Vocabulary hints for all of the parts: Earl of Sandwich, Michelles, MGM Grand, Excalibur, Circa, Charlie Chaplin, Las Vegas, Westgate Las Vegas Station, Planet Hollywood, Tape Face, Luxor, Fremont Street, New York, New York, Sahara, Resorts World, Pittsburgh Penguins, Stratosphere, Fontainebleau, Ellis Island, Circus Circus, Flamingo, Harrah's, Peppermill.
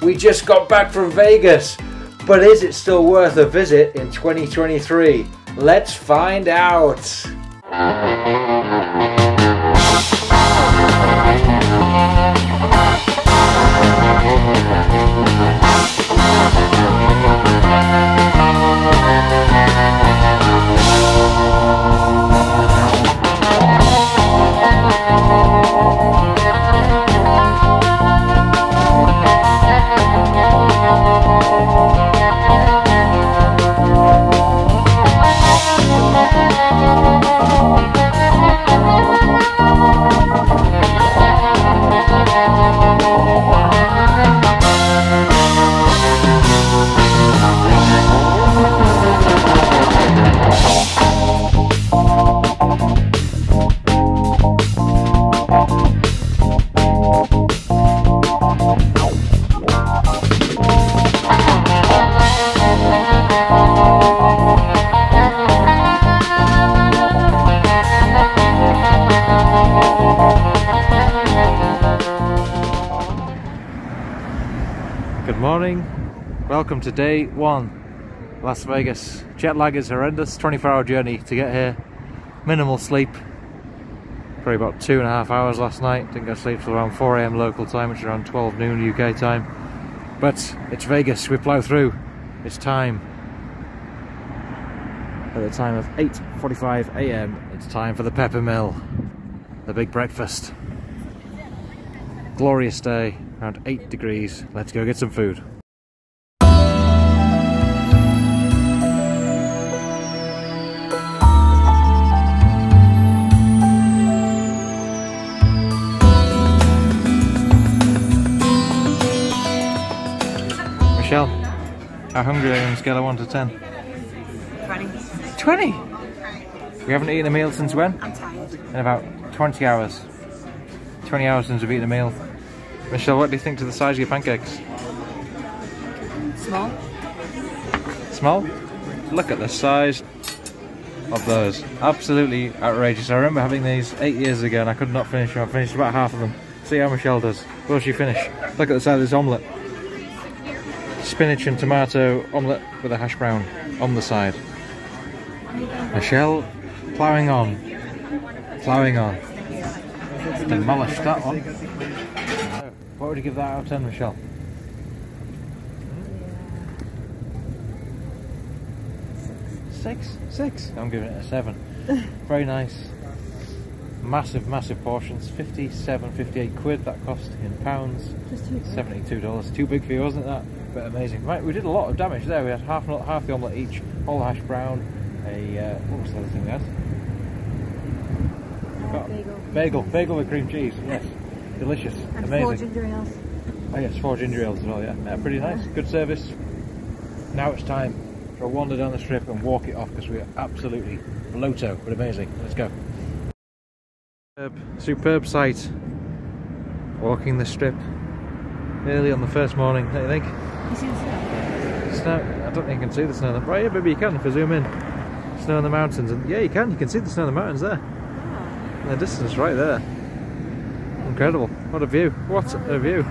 We just got back from Vegas, but is it still worth a visit in 2023? Let's find out. Welcome to day one, Las Vegas. Jet lag is horrendous, 24-hour journey to get here, minimal sleep, probably about 2.5 hours last night. Didn't go to sleep till around 4 AM local time, which is around 12 noon UK time, but it's Vegas, we plough through. It's time, at the time of 8:45 AM, it's time for the Peppermill, the big breakfast. Glorious day, around 8 degrees, let's go get some food. Michelle, how hungry are you on a scale of 1 to 10? 20. 20? We haven't eaten a meal since when? I'm tired. In about 20 hours. 20 hours since we've eaten a meal. Michelle, what do you think to the size of your pancakes? Small. Small? Look at the size of those. Absolutely outrageous. I remember having these 8 years ago and I could not finish them. I finished about half of them. See how Michelle does. Will she finish? Look at the size of this omelette. Spinach and tomato omelette with a hash brown on the side. Michelle, ploughing on. Ploughing on. Demolished that one. What would you give that out of 10, Michelle? Six? Six? I'm giving it a 7. Very nice. Massive, massive portions. 57, 58 quid that cost in pounds. $72. Too big for you, wasn't that? But amazing. Right, we did a lot of damage there. We had half the omelette each, whole hash brown, a what was the other thing we had? Bagel with cream cheese. Yes, delicious, and amazing. 4 ginger ales. Oh yes, 4 ginger ales as well. Yeah, yeah, pretty nice. Good service. Now it's time for a wander down the strip and walk it off because we are absolutely loto, but amazing. Let's go. Superb sight. Walking the strip early on the first morning. Don't you think? You see the snow? Snow? I don't think you can see the snow. Right, yeah, maybe you can if I zoom in. Snow on the mountains, and yeah, you can see the snow on the mountains there. Oh. In the distance, right there. Incredible! What a view! What a view!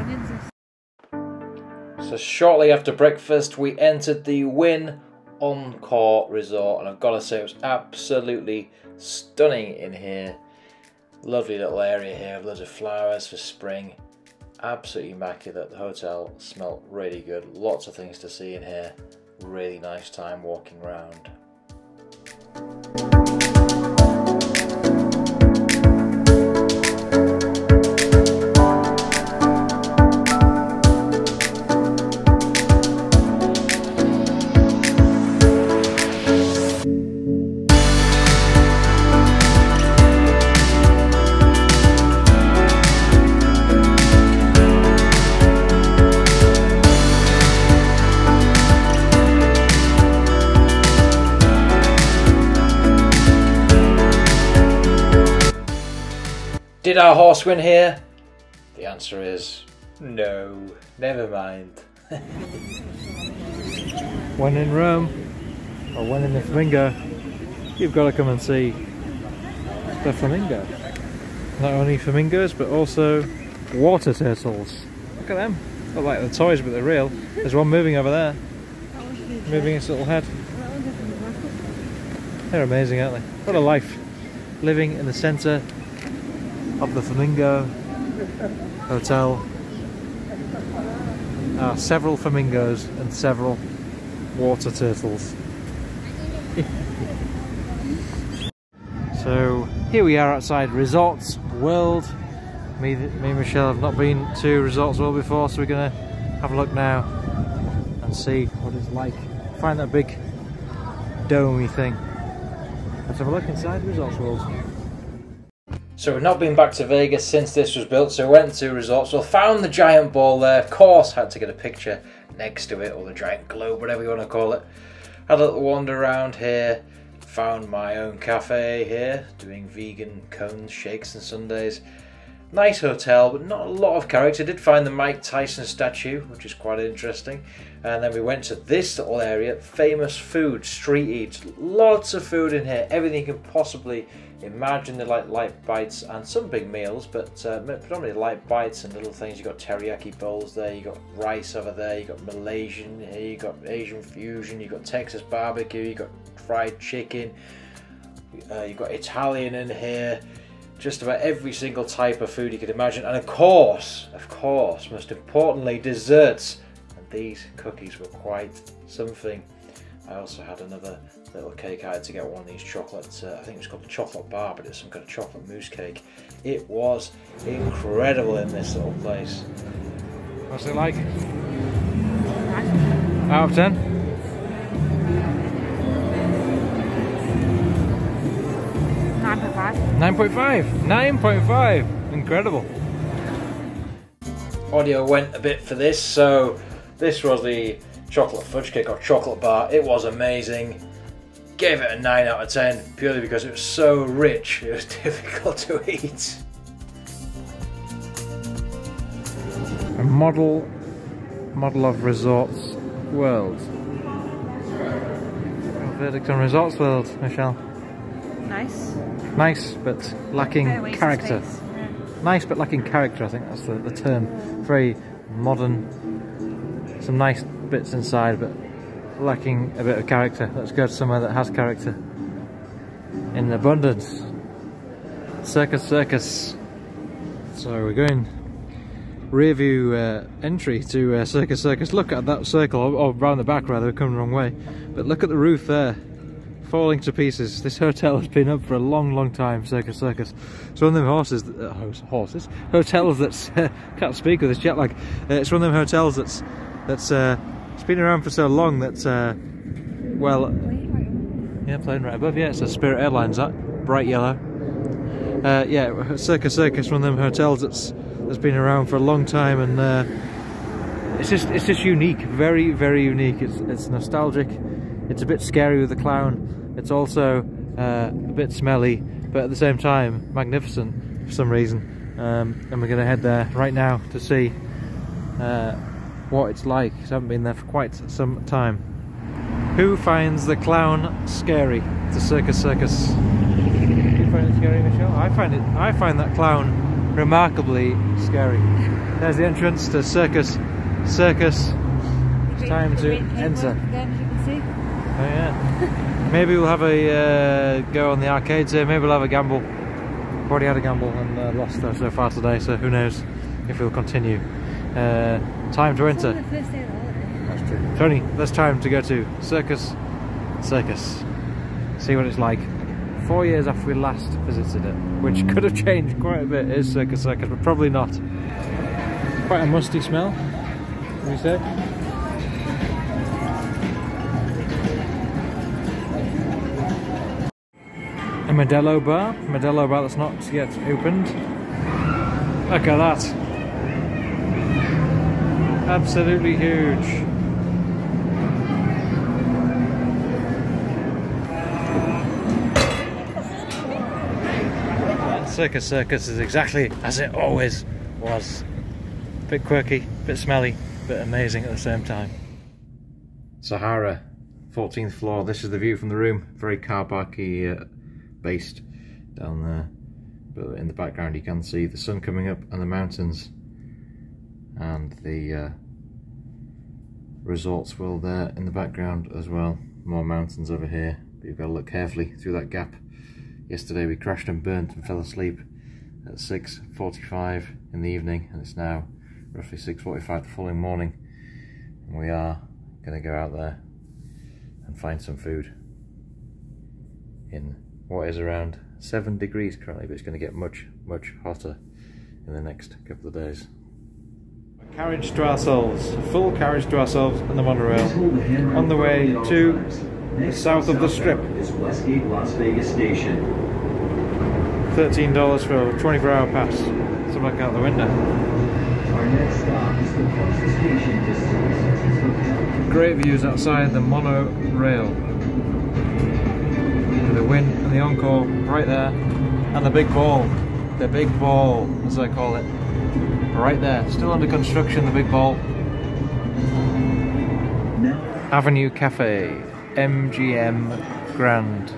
So shortly after breakfast, we entered the Wynn Encore Resort, and I've got to say it was absolutely stunning in here. Lovely little area here, with loads of flowers for spring. Absolutely immaculate. The hotel smelled really good. Lots of things to see in here. Really nice time walking around. Did our horse win here? The answer is no. Never mind. When in Rome, or when in the Flamingo, you've got to come and see the flamingo. Not only flamingos, but also water turtles. Look at them. Not like the toys, but they're real. There's one moving over there. Moving its little head. They're amazing, aren't they? What a life. Living in the centre of the Flamingo Hotel. Several flamingos and several water turtles. So here we are outside Resorts World. Me and Michelle have not been to Resorts World before, so we're going to have a look now and see what it's like. Find that big domey thing. Let's have a look inside Resorts World. So we've not been back to Vegas since this was built, so we went to Resorts World, found the giant ball there, of course had to get a picture next to it, or the giant globe, whatever you want to call it. Had a little wander around here, found my own cafe here, doing vegan cones, shakes and sundaes. Nice hotel, but not a lot of character. Did find the Mike Tyson statue, which is quite interesting. And then we went to this little area, famous food, street eats. Lots of food in here, everything you can possibly imagine. They're like light bites and some big meals, but predominantly light bites and little things. You've got teriyaki bowls there, you've got rice over there, you've got Malaysian here, you've got Asian fusion, you've got Texas barbecue, you've got fried chicken, you've got Italian in here. Just about every single type of food you could imagine, and of course, most importantly, desserts. And these cookies were quite something. I also had another little cake. I had to get one of these chocolates, I think it was called a chocolate bar, but it's some kind of chocolate mousse cake. It was incredible in this little place. What's it like? Out of 10? $9.5. 9.5! 9.5! Incredible! Audio went a bit for this, so this was the chocolate fudge cake or chocolate bar. It was amazing. Gave it a 9 out of 10 purely because it was so rich it was difficult to eat. A model of Resorts World. Verdict on Resorts World, Michelle. Nice. Nice but lacking character. Yeah. Nice but lacking character, I think that's the term. Very modern. Some nice bits inside but lacking a bit of character. Let's go to somewhere that has character in abundance. Circus Circus. So we're going rear view entry to Circus Circus. Look at that circle, or round the back rather, we've come the wrong way. But look at the roof there. Falling to pieces. This hotel has been up for a long time, Circus Circus. It's one of them hotels that's, can't speak with this jet lag, it's one of them hotels that's it's been around for so long that, well, yeah, plane right above, yeah, it's a Spirit Airlines, that, bright yellow. Yeah, Circus Circus, one of them hotels that's been around for a long time, and it's just unique, very unique. It's nostalgic, it's a bit scary with the clown. It's also a bit smelly, but at the same time, magnificent for some reason. And we're going to head there right now to see what it's like. I haven't been there for quite some time. Who finds the clown scary? It's a Circus Circus. Do you find it scary, Michelle? I find that clown remarkably scary. There's the entrance to Circus Circus. It's time to enter. Oh yeah. Maybe we'll have a go on the arcades here, maybe we'll have a gamble. I've already had a gamble and lost so far today, so who knows if we'll continue. Time to enter. That's true. Tony, that's time to go to Circus Circus. See what it's like. 4 years after we last visited it, which could have changed quite a bit, is Circus Circus, but probably not. Quite a musty smell, would you say? A Modelo bar that's not yet opened. Look at that. Absolutely huge. Circus Circus is exactly as it always was. A bit quirky, a bit smelly, but amazing at the same time. Sahara, 14th floor. This is the view from the room. Very car parky. Based down there, but in the background you can see the sun coming up and the mountains and the Resorts World there in the background as well. More mountains over here, but you've got to look carefully through that gap. Yesterday we crashed and burnt and fell asleep at 6:45 in the evening, and it's now roughly 6:45 the following morning, and we are going to go out there and find some food in what is around 7 degrees currently, but it's going to get much hotter in the next couple of days. A carriage to ourselves, a full carriage to ourselves and the monorail on the way to the south of the strip. Is Westgate Las Vegas Station. $13 for a 24-hour pass. So I look out the window. Our next stop is the closest station to Circus. Great views outside the monorail. The Wynn and the Encore right there, and the big ball, as I call it, right there. Still under construction, the big ball. No. Avenue Cafe, MGM Grand.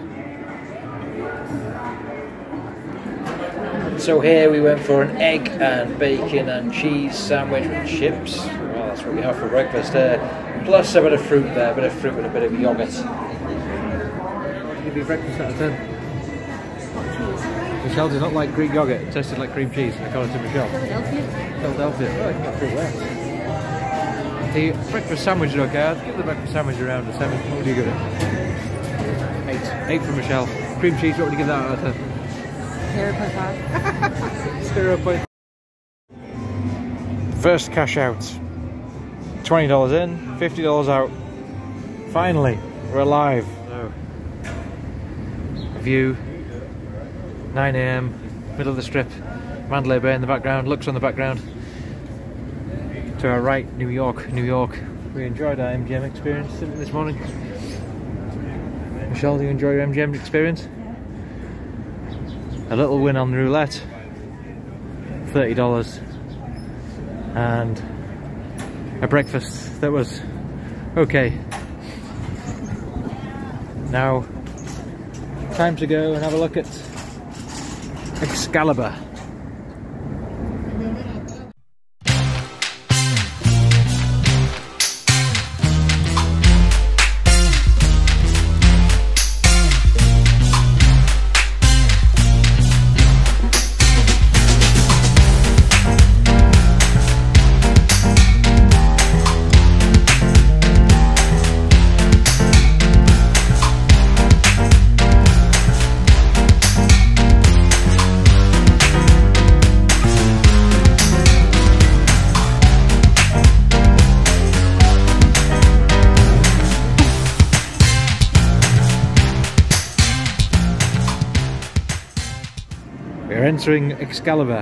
So here we went for an egg and bacon and cheese sandwich with chips. Well, that's what we have for breakfast there. Plus a bit of fruit there, a bit of fruit and a bit of yoghurt. Be breakfast out of 10. Michelle did not like Greek yogurt, it tasted like cream cheese, according to Michelle. Philadelphia. Oh, it's not too well. The breakfast sandwich is okay. I'd give the breakfast sandwich around a 7. What would you give it? 8. 8 for Michelle. Cream cheese, what would you give that out of 10? 0.5. 0.5. First cash out. $20 in, $50 out. Finally, we're alive. View, 9 AM, middle of the strip, Mandalay Bay in the background, Luxor in the background. To our right, New York, New York. We enjoyed our MGM experience this morning. Michelle, do you enjoy your MGM experience? A little win on the roulette, $30, and a breakfast that was okay. Now, time to go and have a look at Excalibur. Entering Excalibur. I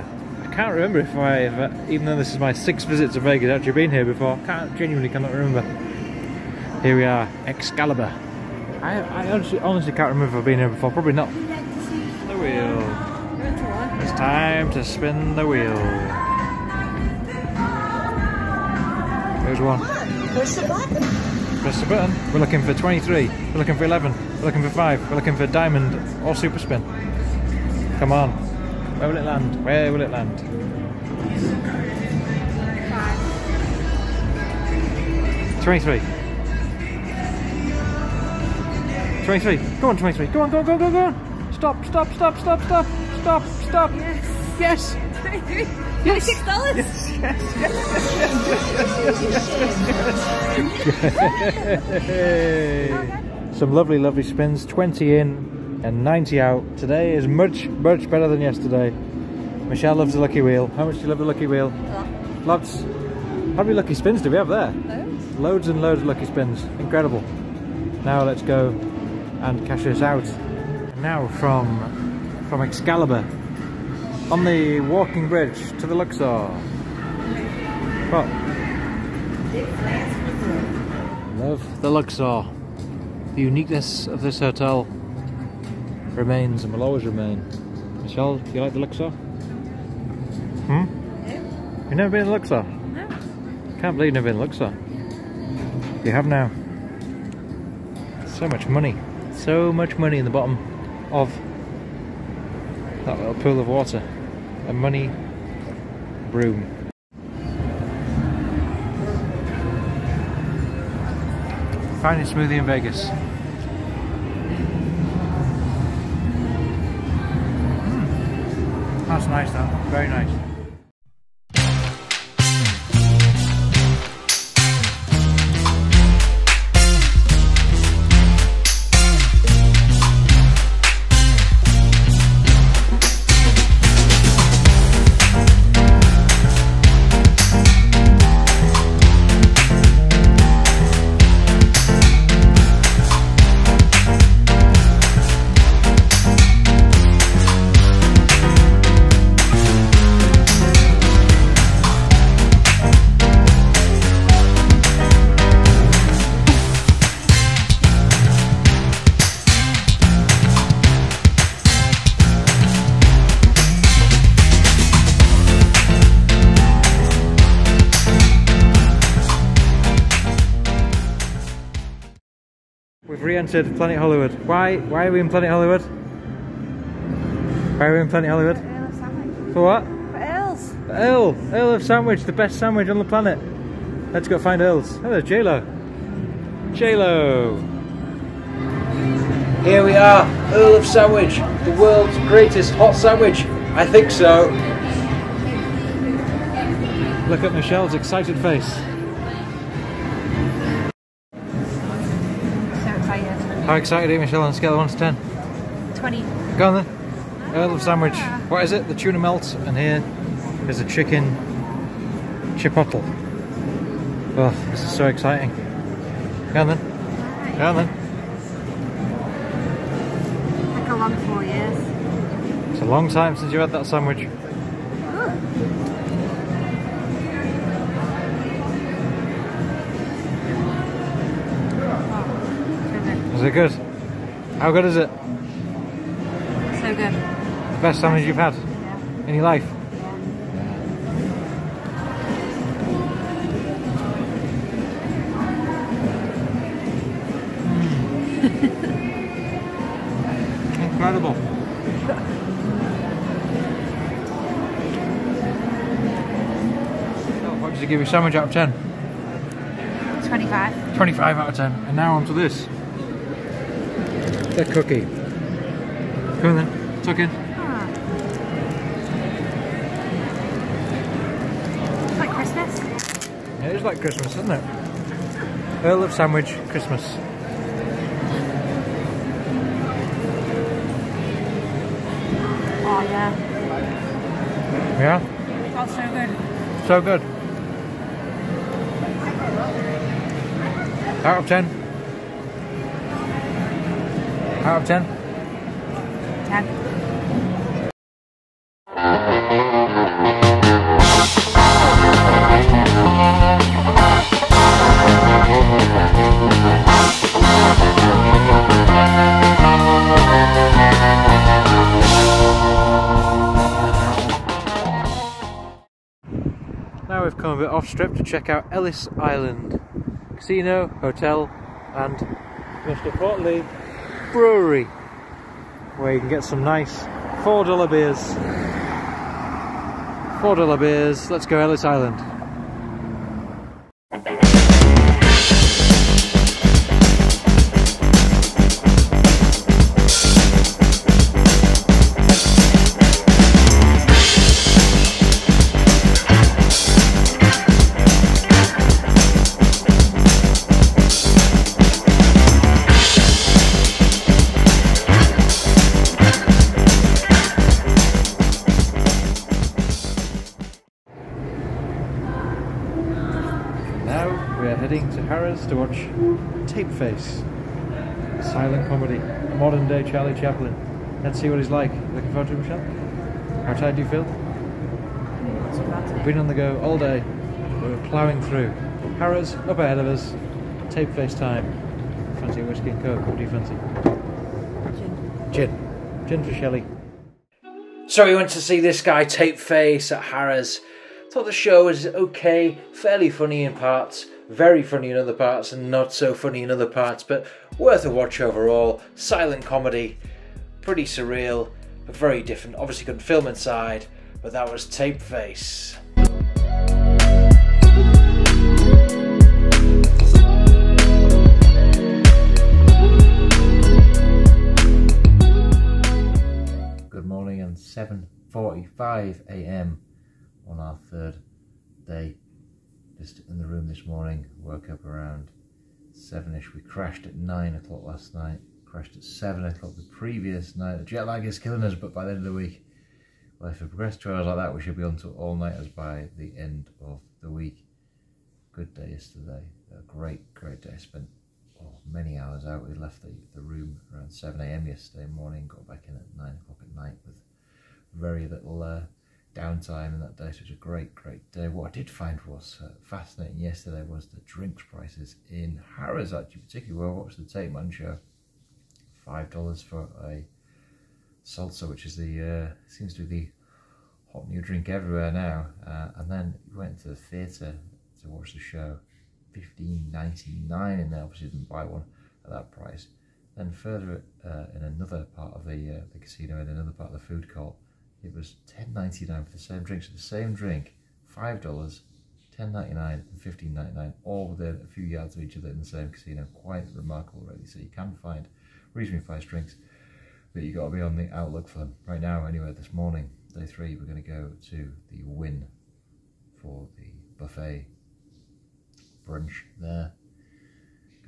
can't remember if I've, even though this is my 6th visit to Vegas, actually been here before. Genuinely cannot remember. Here we are, Excalibur. I honestly can't remember if I've been here before. Probably not. The wheel. It's time to spin the wheel. There's one. Press the button. Press the button. We're looking for 23. We're looking for 11. We're looking for 5. We're looking for diamond or super spin. Come on. Where will it land? Where will it land? 23. 23. Go on, 23. Go on, go on, go on, go on, go on. Stop, stop, stop, stop, stop, stop, stop. Yes. Yes. 23. Yes. $26. Yes, yes, yes. Some lovely, lovely spins. 20 in. And 90 out. Today is much better than yesterday. Michelle loves the lucky wheel. How much do you love the lucky wheel? A lot. Lots. How many lucky spins do we have there? Loads. Loads and loads of lucky spins. Incredible. Now let's go and cash this out. And now from Excalibur, on the walking bridge to the Luxor. What? Love the Luxor. The uniqueness of this hotel remains and will always remain. Michelle, do you like the Luxor? Hmm? No. You've never been to Luxor? No. Can't believe you've never been to Luxor. You have now. So much money. So much money in the bottom of that little pool of water. A money broom. Finding a smoothie in Vegas. That's nice though, very nice. We've re-entered Planet Hollywood. Why are we in Planet Hollywood? Why are we in Planet Hollywood? For Earl of Sandwich. For what? For Earls. For Earl. Earl of Sandwich, the best sandwich on the planet. Let's go find Earls. Hello, J-Lo. J-Lo. Here we are, Earl of Sandwich, the world's greatest hot sandwich. I think so. Look at Michelle's excited face. How excited are you, Michelle, on a scale of 1 to 10? 20. Go on then. Earl of Sandwich. What is it? The tuna melt. And here is a chicken chipotle. Oh, this is so exciting. Go on then. Go on then. Like a long 4 years. It's a long time since you had that sandwich. Is it good? How good is it? So good. The best sandwich you've had? Yeah. In your life? Yeah. Incredible. What did you give your sandwich out of 10? 25. 25 out of 10. And now on to this. The cookie. Come on then, tuck in. Ah. It's like Christmas. Yeah, it is like Christmas, isn't it? Earl of Sandwich Christmas. Oh yeah. Yeah? That's so good. So good. Out of 10. Out of 10? 10. Now we've come a bit off strip to check out Ellis Island Casino, Hotel, and most importantly Brewery, where you can get some nice $4 beers. $4 beers. Let's go Ellis Island. Harrah's to watch Tape Face, a silent comedy, a modern day Charlie Chaplin. Let's see what he's like. Looking forward to it, Michelle? How tired do you feel? We've been on the go all day, we're ploughing through. Harrah's up ahead of us, Tape Face time. Fancy whiskey and coke, what do you fancy? Gin. Gin. Gin for Shelley. So we went to see this guy, Tape Face, at Harrah's. Thought the show was okay, fairly funny in parts, very funny in other parts and not so funny in other parts, but worth a watch overall. Silent comedy, pretty surreal, but very different. Obviously couldn't film inside, but that was Tape Face. 5 a.m. on our third day. Just in the room this morning, woke up around 7ish. We crashed at 9 o'clock last night, crashed at 7 o'clock the previous night. The jet lag is killing us, but by the end of the week, well, if we progress 2 hours like that, we should be on to all-nighters by the end of the week. Good day yesterday, a great, great day. I spent many hours out. We left the room around 7 a.m. yesterday morning, got back in at 9 o'clock at night with very little downtime in that day, so it was a great, great day. What I did find was fascinating yesterday was the drinks prices in Harrah's, actually, particularly where I watched the Tape Man show. $5 for a salsa, which is the seems to be the hot new drink everywhere now. And then we went to the theatre to watch the show, $15.99, and they obviously didn't buy one at that price. Then further in another part of the casino, in another part of the food court, it was $10.99 for the same drink. So the same drink, $5, $10.99 and $15.99, all within a few yards of each other in the same casino. Quite remarkable, really. So you can find reasonably priced drinks, but you've got to be on the outlook for them. Right now, anyway, this morning, day three, we're going to go to the Wynn for the buffet brunch there.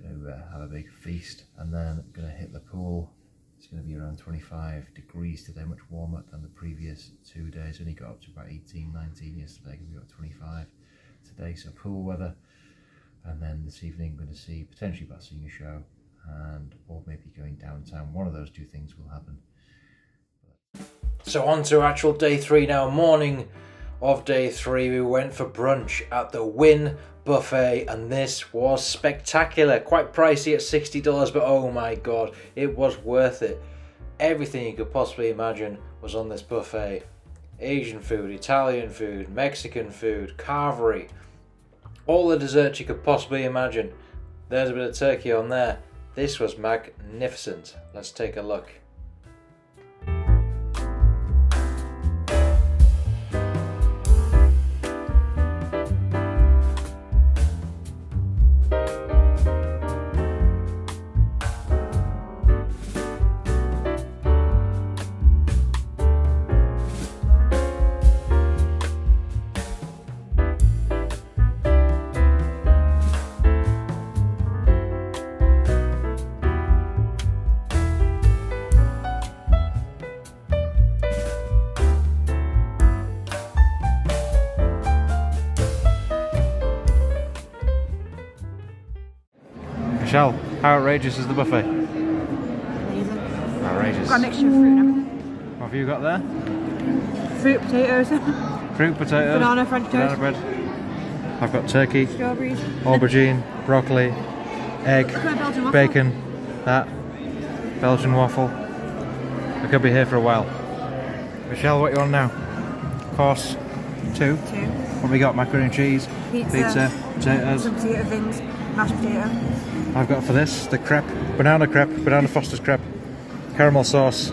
Going to have a big feast, and then going to hit the pool. It's going to be around 25 degrees today, much warmer than the previous 2 days. Only got up to about 18, 19 yesterday, going to be about 25 today, so pool weather. And then this evening, we're going to see, potentially about seeing a show, and or maybe going downtown. One of those two things will happen. So on to actual day three now. Morning of day three, we went for brunch at the Wynn buffet, and this was spectacular. Quite pricey at $60, but oh my god, it was worth it. Everything you could possibly imagine was on this buffet. Asian food, Italian food, Mexican food, carvery, all the desserts you could possibly imagine. There's a bit of turkey on there. This was magnificent. Let's take a look. Michelle, how outrageous is the buffet? Amazing. Outrageous. I've got a mixture of fruit now. What have you got there? Fruit, potatoes. Fruit, potatoes. Banana, French toast. Banana bread. I've got turkey. Strawberries. Aubergine, broccoli, egg, bacon, that, Belgian waffle. I could be here for a while. Michelle, what you on now? Course two. What we got? Macaroni and cheese. Pizza. Potatoes. Some potato things. Mashed potato. I've got for this the crepe, banana Foster's crepe, caramel sauce,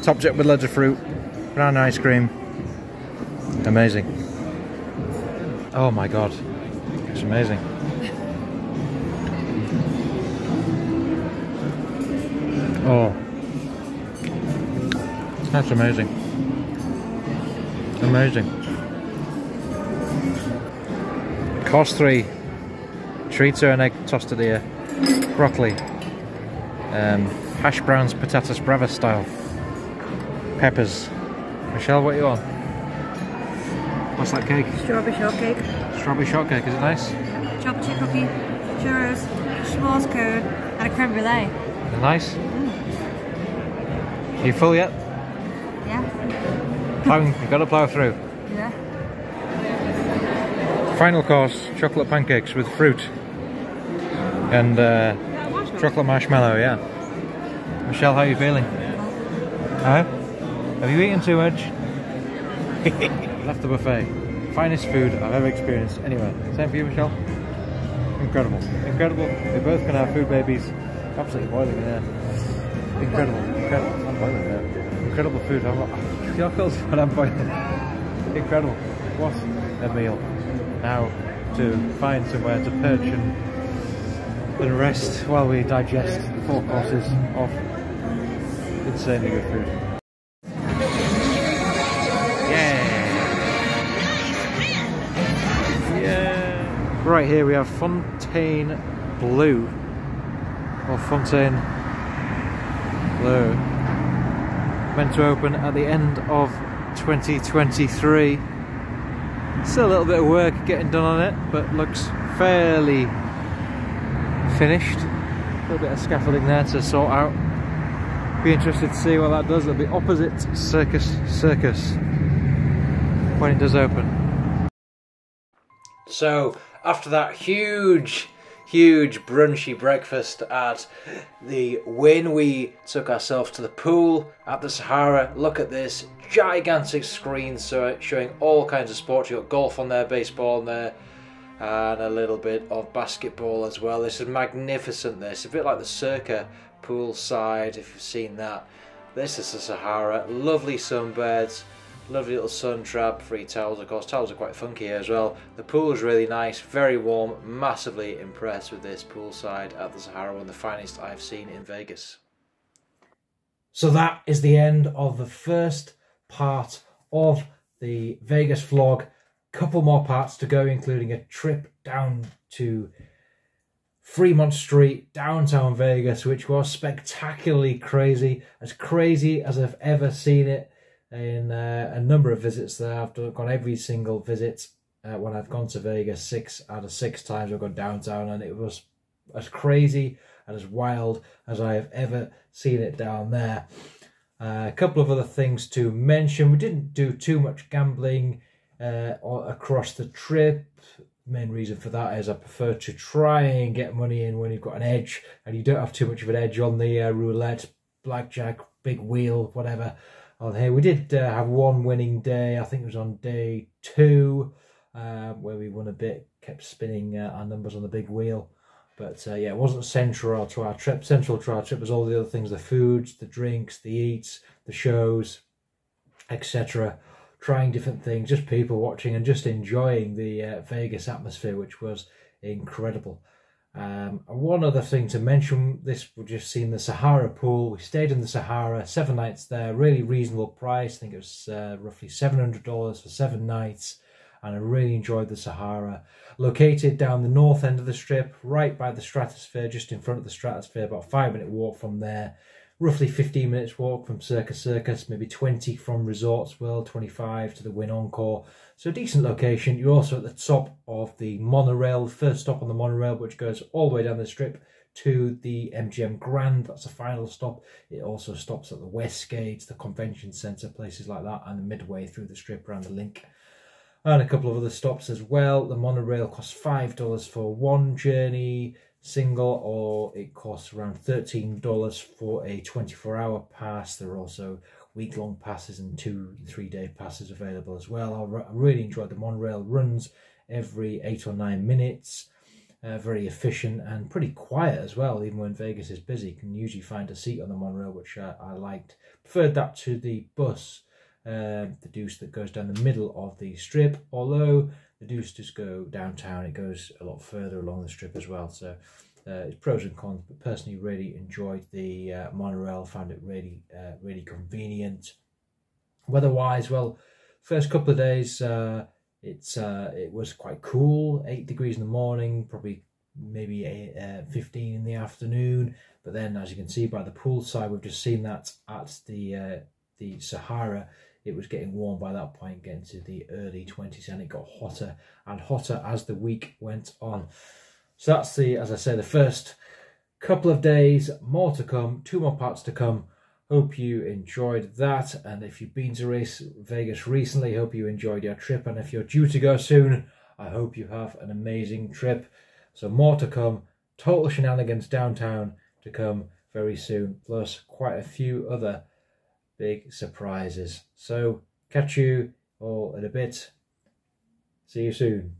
topped it with loads of fruit, banana ice cream. Amazing. Oh my god, it's amazing. Oh, that's amazing. Amazing. Course three, chorizo and egg tostadilla. Broccoli, hash browns, patatas bravas style, peppers. Michelle, what are you on? What's that cake? Strawberry shortcake. Strawberry shortcake, is it nice? Chopped chip cookie, churros, schwarzkopf, and a creme brulee. Nice. Mm. Are you full yet? Yeah. Plowing, you've got to plow through. Yeah. Final course, chocolate pancakes with fruit. And chocolate marshmallow, yeah. Michelle, how are you feeling? Huh? Have you eaten too much? Left the buffet. Finest food I've ever experienced. Anyway, same for you, Michelle. Incredible. Incredible. They both can have food babies. Absolutely boiling in there. Incredible. Incredible. I'm boiling there. Incredible food. Your clothes, but I'm boiling. Incredible. What a meal. Now to find somewhere to perch and rest while we digest the 4 courses of insanely good food. Yeah. Right, here we have Fontainebleau. Or Fontainebleau. Meant to open at the end of 2023. Still a little bit of work getting done on it, but looks fairly finished. A little bit of scaffolding there to sort out. Be interested to see what that does. It'll be opposite Circus Circus when it does open. So after that huge brunchy breakfast at the Wynn, we took ourselves to the pool at the Sahara. Look at this gigantic screen, so showing all kinds of sports. You got golf on there, baseball on there, and a little bit of basketball as well. This is magnificent. This a bit like the Circa poolside, if you've seen that. This is the Sahara. Lovely sunbeds, lovely little sun trap, free towels. Of course, towels are quite funky here as well. The pool is really nice, very warm. Massively impressed with this poolside at the Sahara, one of the finest I've seen in Vegas. So that is the end of the first part of the Vegas vlog. Couple more parts to go, including a trip down to Fremont Street, downtown Vegas, which was spectacularly crazy as I've ever seen it. In a number of visits there, I've gone every single visit when I've gone to Vegas. 6 out of 6 times I've gone downtown, and it was as crazy and as wild as I have ever seen it down there. A couple of other things to mention. We didn't do too much gambling across the trip. Main reason for that is I prefer to try and get money in when you've got an edge, and you don't have too much of an edge on the roulette, blackjack, big wheel, whatever. On here we did have one winning day. I think it was on day 2 where we won a bit, kept spinning our numbers on the big wheel, but yeah, it wasn't central to our trip. Central to our trip was all the other things: the foods, the drinks, the eats, the shows, etc. Trying different things, just people watching and just enjoying the Vegas atmosphere, which was incredible. One other thing to mention, we've just seen the Sahara pool. We stayed in the Sahara, 7 nights there, really reasonable price. I think it was roughly $700 for 7 nights, and I really enjoyed the Sahara. Located down the north end of the strip, right by the Stratosphere, just in front of the Stratosphere, about a 5-minute walk from there. Roughly 15 minutes walk from Circus Circus, maybe 20 from Resorts World, 25 to the Wynn Encore. So a decent location. You're also at the top of the monorail, first stop on the monorail, which goes all the way down the strip to the MGM Grand. That's the final stop. It also stops at the Westgate, the Convention Centre, places like that, and midway through the strip around the link. And a couple of other stops as well. The monorail costs $5 for one journey, single, or it costs around $13 for a 24-hour pass. There are also week-long passes and 2- and 3-day passes available as well. I really enjoyed the monorail. Runs every 8 or 9 minutes, very efficient and pretty quiet as well. Even when Vegas is busy, you can usually find a seat on the monorail, which I liked. Preferred that to the bus, the Deuce, that goes down the middle of the strip, although the Deuce does go downtown. It goes a lot further along the strip as well. So it's pros and cons, but personally really enjoyed the monorail. Found it really convenient. Weather-wise, well, first couple of days it was quite cool. 8 degrees in the morning, probably maybe 15 in the afternoon. But then, as you can see by the poolside, we've just seen that at the Sahara. It was getting warm by that point, getting to the early 20s, and it got hotter and hotter as the week went on. So that's as I say, the first couple of days. More to come, 2 more parts to come. Hope you enjoyed that. And if you've been to Vegas recently, hope you enjoyed your trip. And if you're due to go soon, I hope you have an amazing trip. So more to come, total shenanigans downtown to come very soon, plus quite a few other big surprises. So catch you all in a bit. See you soon.